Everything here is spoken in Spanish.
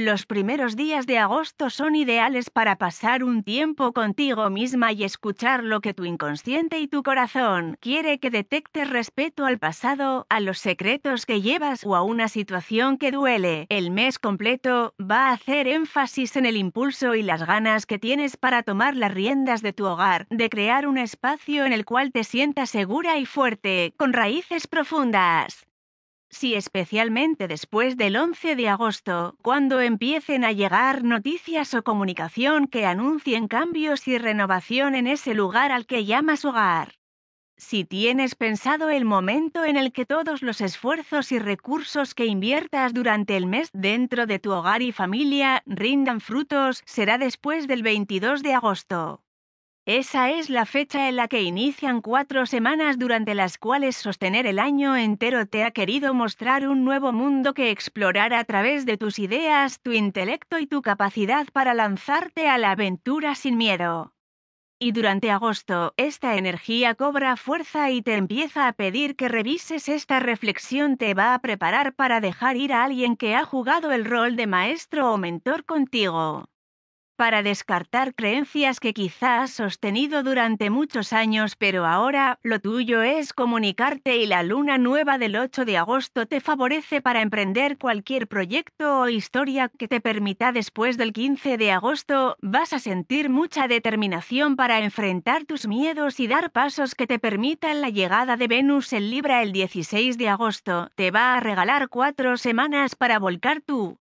Los primeros días de agosto son ideales para pasar un tiempo contigo misma y escuchar lo que tu inconsciente y tu corazón quiere que detectes respecto al pasado, a los secretos que llevas o a una situación que duele. El mes completo va a hacer énfasis en el impulso y las ganas que tienes para tomar las riendas de tu hogar, de crear un espacio en el cual te sientas segura y fuerte, con raíces profundas. Sí, especialmente después del 11 de agosto, cuando empiecen a llegar noticias o comunicación que anuncien cambios y renovación en ese lugar al que llamas hogar. Si tienes pensado el momento en el que todos los esfuerzos y recursos que inviertas durante el mes dentro de tu hogar y familia rindan frutos, será después del 22 de agosto. Esa es la fecha en la que inician 4 semanas durante las cuales sostener el año entero te ha querido mostrar un nuevo mundo que explorar a través de tus ideas, tu intelecto y tu capacidad para lanzarte a la aventura sin miedo. Y durante agosto, esta energía cobra fuerza y te empieza a pedir que revises. Esta reflexión te va a preparar para dejar ir a alguien que ha jugado el rol de maestro o mentor contigo, para descartar creencias que quizás has sostenido durante muchos años, pero ahora lo tuyo es comunicarte, y la luna nueva del 8 de agosto te favorece para emprender cualquier proyecto o historia que te permita. Después del 15 de agosto vas a sentir mucha determinación para enfrentar tus miedos y dar pasos que te permitan. La llegada de Venus en Libra el 16 de agosto te va a regalar 4 semanas para volcar tu